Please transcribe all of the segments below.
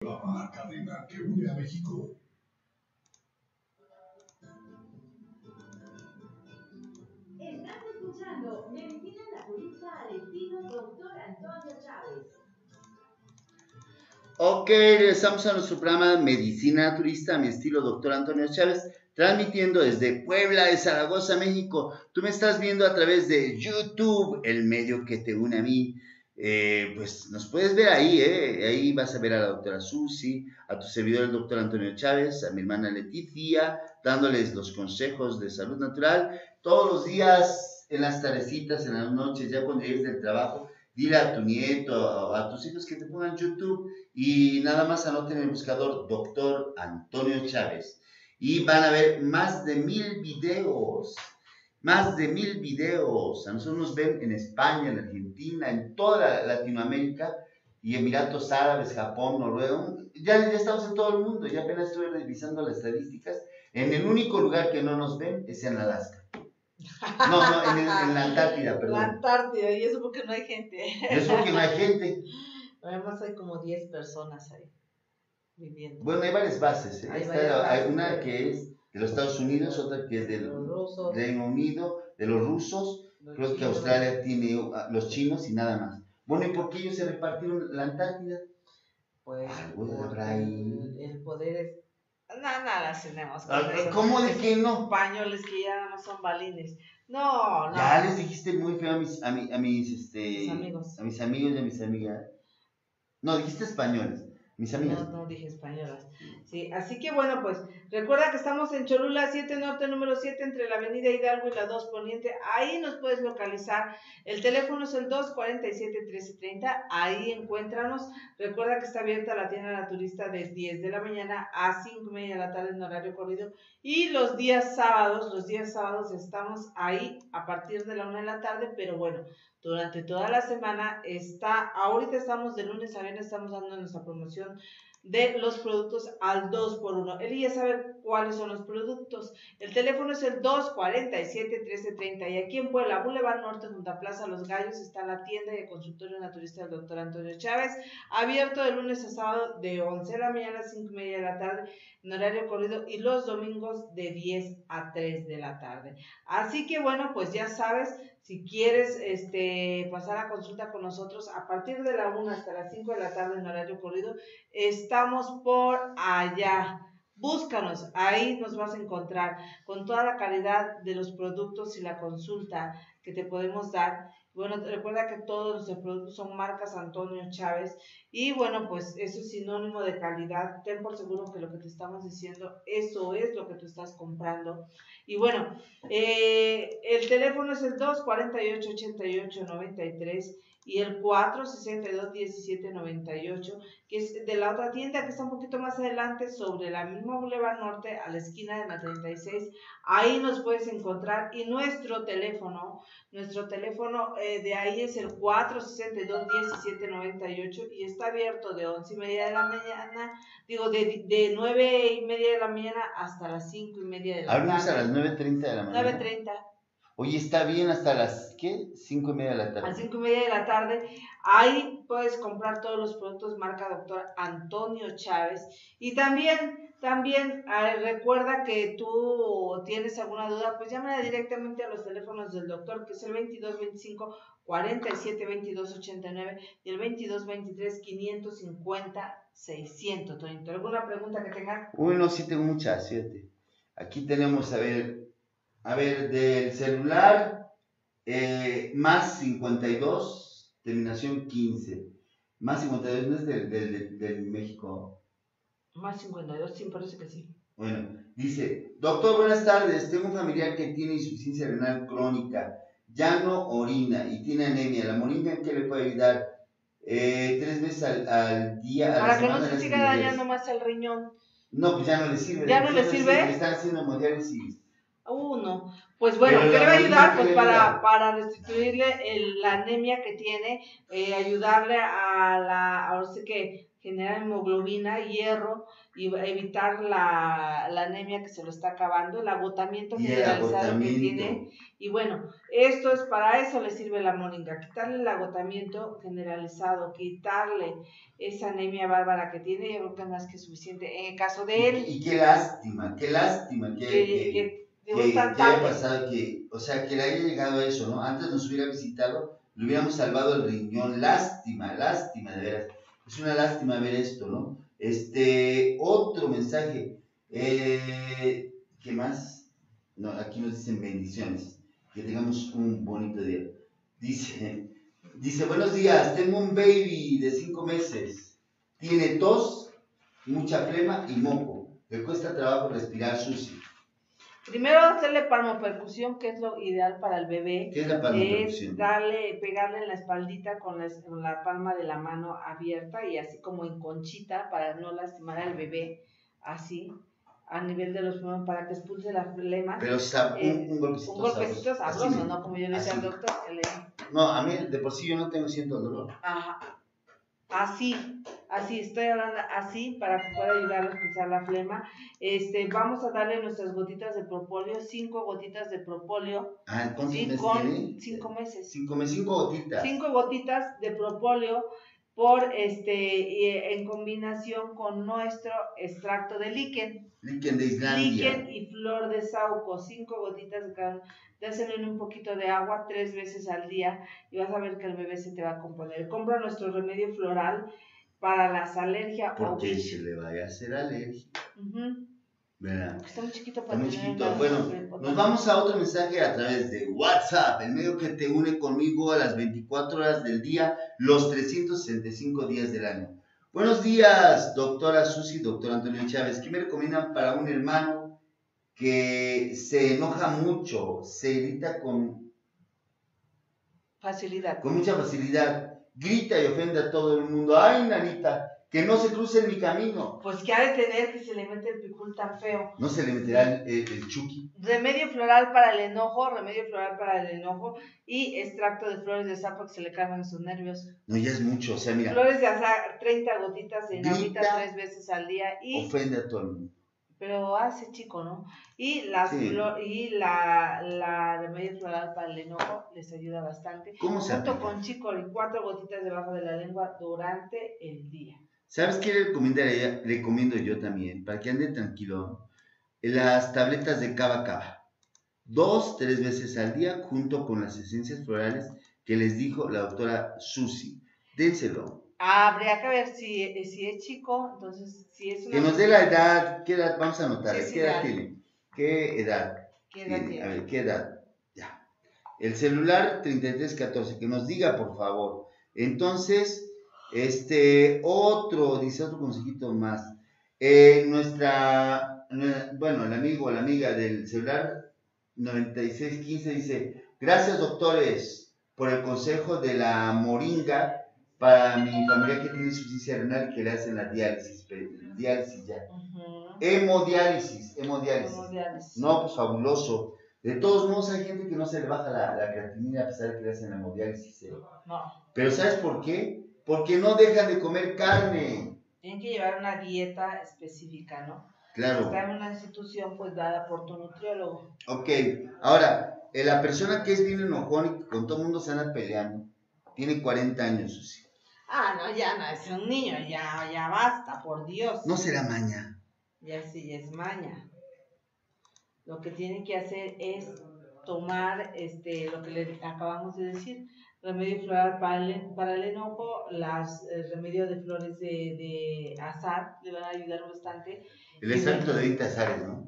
La cadena que une a México. Estás escuchando Medicina Naturista al estilo Doctor Antonio Chávez. Ok, regresamos a nuestro programa Medicina Naturista, mi estilo Doctor Antonio Chávez, transmitiendo desde Puebla de Zaragoza, México. Tú me estás viendo a través de YouTube, el medio que te une a mí. Pues nos puedes ver ahí, ahí vas a ver a la doctora Susy, a tu servidor el doctor Antonio Chávez, a mi hermana Leticia, dándoles los consejos de salud natural, todos los días, en las tardecitas, en las noches, ya cuando llegues del trabajo, dile a tu nieto, a tus hijos que te pongan YouTube y nada más anoten en el buscador doctor Antonio Chávez y van a ver más de 1000 videos. Más de 1000 videos. A nosotros nos ven en España, en Argentina, en toda Latinoamérica y Emiratos Árabes, Japón, Noruega. Ya estamos en todo el mundo. Ya apenas estuve revisando las estadísticas. En el único lugar que no nos ven es en Alaska. No, en la Antártida, perdón. La Antártida, y eso porque no hay gente. Eso porque no hay gente. Además hay como 10 personas ahí viviendo. Bueno, hay varias bases. Hay una que es de los Estados Unidos, otra que es del Reino Unido, de los rusos, creo que Australia tiene los chinos y nada más. Bueno, ¿y por qué ellos se repartieron la Antártida? Pues el poder es... Nada tenemos. ¿Cómo de que no? Españoles que ya no son balines. No. Ya les dijiste muy feo a mis amigos y a mis amigas. No, dijiste españoles. Mis amigas. No dije españolas. Sí, así que bueno, pues recuerda que estamos en Cholula 7 Norte, número 7, entre la Avenida Hidalgo y la 2 Poniente. Ahí nos puedes localizar. El teléfono es el 247-1330. Ahí encuéntranos. Recuerda que está abierta la tienda naturista de 10 de la mañana a 5:30 de la tarde en horario corrido. Y los días sábados estamos ahí a partir de la 1 de la tarde, pero bueno. Durante toda la semana ahorita estamos de lunes a viernes, estamos dando nuestra promoción de los productos al 2x1. Eli ya sabe cuáles son los productos. El teléfono es el 247-1330 y aquí en Puebla, Boulevard Norte, junto a Plaza Los Gallos, está la tienda y el consultorio naturista del doctor Antonio Chávez, abierto de lunes a sábado de 11 de la mañana a 5:30 de la tarde, en horario corrido, y los domingos de 10 a 3 de la tarde. Así que bueno, pues ya sabes, si quieres pasar a consulta con nosotros a partir de la 1 hasta las 5 de la tarde en horario corrido, estamos por allá. Búscanos, ahí nos vas a encontrar con toda la calidad de los productos y la consulta que te podemos dar. Bueno, recuerda que todos nuestros productos son marcas Antonio Chávez y bueno, pues eso es sinónimo de calidad. Ten por seguro que lo que te estamos diciendo, eso es lo que tú estás comprando. Y bueno, el teléfono es el 248-8893 y el 462-1798, que es de la otra tienda que está un poquito más adelante, sobre la misma Boulevard Norte, a la esquina de la 36. Ahí nos puedes encontrar y nuestro teléfono de ahí es el 462-1798 y está abierto de 11:30 de la mañana, de 9:30 de la mañana hasta las 5:30 de la tarde. Abrimos a las 9:30 de la mañana. 9:30. Oye, está bien hasta las, ¿qué? 5:30 de la tarde. A 5:30 de la tarde. Ahí puedes comprar todos los productos marca Doctor Antonio Chávez. Y también recuerda que tú tienes alguna duda, pues llámala directamente a los teléfonos del doctor, que es el 2225-472289 y el 2223-550-600. Tonito, ¿alguna pregunta que tenga? Uy, no, sí tengo muchas, fíjate. Aquí tenemos, a ver, del celular, más 52, terminación 15. Más 52 no es del México. Más 52, sí, parece que sí. Bueno, dice, doctor, buenas tardes, tengo un familiar que tiene insuficiencia renal crónica, ya no orina y tiene anemia. ¿La morina en qué le puede ayudar? 3 veces al día. Para que no se siga dañando más el riñón. No, pues ya no le sirve. ¿Ya no le sirve? Están haciendo hemodiálisis. No. Pues bueno, ¿qué le va a ayudar? Pues para restituirle la anemia que tiene, ayudarle a la, ahora sí que generar hemoglobina, hierro y evitar la anemia que se lo está acabando, el agotamiento generalizado que tiene. Y bueno, esto es para eso le sirve la moringa, quitarle el agotamiento generalizado, quitarle esa anemia bárbara que tiene, yo creo que no es que es suficiente en el caso de él. Y qué lástima que haya pasado, que, o sea, que le haya llegado a eso, ¿no? Antes nos hubiera visitado, le hubiéramos salvado el riñón. Lástima, de veras. Es una lástima ver esto, ¿no? Otro mensaje. ¿Qué más? No, aquí nos dicen bendiciones. Que tengamos un bonito día. Dice, buenos días, tengo un baby de 5 meses. Tiene tos, mucha flema y moco. Le cuesta trabajo respirar, Susy. Primero hacerle palmopercusión, que es lo ideal para el bebé. ¿Qué es la palmopercusión? Es pegarle en la espaldita con la palma de la mano abierta y así como en conchita para no lastimar al bebé, así, a nivel de los pulmones, para que expulse la flema. Pero un golpecito. Un golpecito sabroso, ¿no? Como yo le decía al doctor. No, a mí de por sí yo no siento dolor. Ajá. Así, estoy hablando así para que pueda ayudar a expulsar la flema. Vamos a darle nuestras gotitas de propóleo, 5 gotitas de propóleo. Ah, entonces con 5 meses. 5 gotitas. 5 gotitas de propóleo por en combinación con nuestro extracto de líquen. Líquen de Islandia. Líquen y flor de sauco, 5 gotitas de cada. Dáselo en un poquito de agua 3 veces al día y vas a ver que el bebé se te va a componer. Compra nuestro remedio floral para las alergias. Porque se le vaya a hacer alergia. ¿Verdad? Está muy chiquito para tener. Está muy chiquito. Bueno, nos vamos a otro mensaje a través de WhatsApp, el medio que te une conmigo a las 24 horas del día, los 365 días del año. Buenos días, doctora Susy, doctor Antonio Chávez. ¿Qué me recomiendan para un hermano que se enoja mucho, se grita con facilidad? Con mucha facilidad, grita y ofende a todo el mundo. Ay, nanita, que no se cruce en mi camino. Pues que ha de tener que se le mete el picul tan feo. No se le meterá el chuki. Remedio floral para el enojo y extracto de flores de zapo que se le calman sus nervios. No, ya es mucho, o sea, mira. Flores de azar, 30 gotitas en agüita 3 veces al día y ofende a todo el mundo. Pero hace chico, ¿no? Y la remedio floral para el enojo les ayuda bastante. ¿Cómo se aplica? Junto con chico, 4 gotitas debajo de la lengua durante el día. ¿Sabes qué le recomendaría? Recomiendo yo también, para que ande tranquilo, las tabletas de cava-cava. 2, 3 veces al día, junto con las esencias florales que les dijo la doctora Susy. Dénselo. Habría que ver si es chico, entonces si es una... Que nos dé la edad, ¿qué edad? Vamos a anotar, ¿qué edad tiene? ¿Qué edad tiene? A ver, ¿qué edad? Ya. El celular 3314, que nos diga, por favor. Entonces, dice otro consejito más. El amigo o la amiga del celular 9615 dice, gracias doctores por el consejo de la moringa, para mi familia que tiene insuficiencia renal, que le hacen la diálisis ya. Hemodiálisis. No, pues fabuloso. De todos modos, hay gente que no se le baja la creatinina a pesar de que le hacen la hemodiálisis. No. Pero ¿sabes por qué? Porque no dejan de comer carne. Tienen que llevar una dieta específica, ¿no? Claro. Si está en una institución, pues dada por tu nutriólogo. Ok. Ahora, la persona que es bien enojón y que con todo el mundo se anda peleando, tiene 40 años, Susy. Ah, no, ya no, es un niño, ya basta, por Dios. No será maña. Ya sí, ya es maña. Lo que tiene que hacer es tomar lo que le acabamos de decir, remedio floral para el enojo, remedios de flores de azar, le van a ayudar bastante. El extracto de 20 azares, ¿no?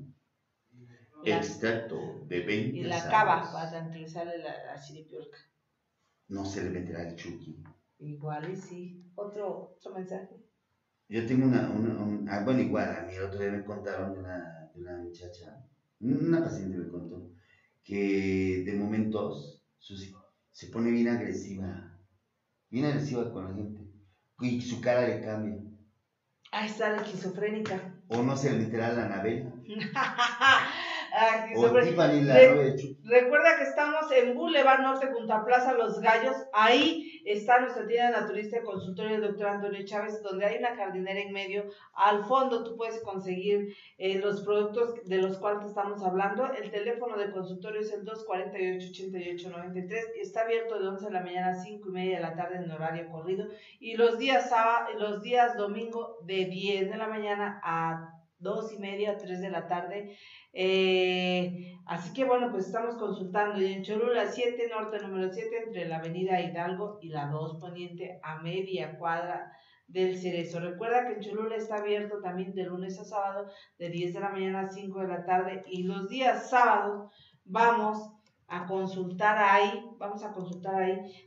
Extracto de 20 azares. Y la cava para tranquilizarle la chiripiorca. No se le meterá el chuki. Igual y sí. Otro mensaje. Yo tengo a mí el otro día me contaron de una muchacha, una paciente me contó, que de momentos Susy se pone bien agresiva con la gente, y su cara le cambia. Ahí está la esquizofrénica. O no se le meterá la navela. Recuerda que estamos en Boulevard Norte junto a Plaza Los Gallos. Ahí está nuestra tienda naturista de consultorio del Doctor Antonio Chávez, donde hay una jardinera en medio. Al fondo tú puedes conseguir los productos de los cuales estamos hablando. El teléfono de consultorio es el 248-8893. Está abierto de 11 de la mañana a 5 y media de la tarde en horario corrido. Y los días sábado, los días domingo de 10 de la mañana a 2:30, 3 de la tarde. Así que bueno, pues estamos consultando. Y en Cholula 7, norte número 7, entre la Avenida Hidalgo y la 2 poniente, a media cuadra del Cerezo. Recuerda que en Cholula está abierto también de lunes a sábado, de 10 de la mañana a 5 de la tarde. Y los días sábados vamos a consultar ahí,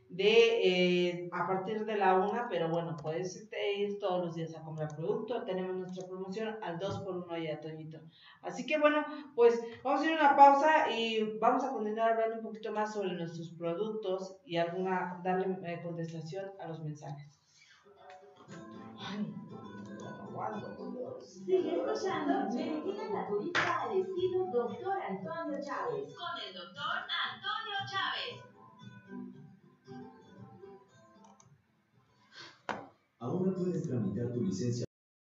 de a partir de la 1, pero bueno, puedes ir todos los días a comprar producto. Tenemos nuestra promoción al 2x1 y a Toñito. Así que bueno, pues vamos a ir a una pausa y vamos a continuar hablando un poquito más sobre nuestros productos y alguna, darle contestación a los mensajes. Ay, sigue escuchando Medicina Naturista al estilo Doctor Antonio Chávez, con el Doctor Antonio Chávez. Ahora puedes tramitar tu licencia.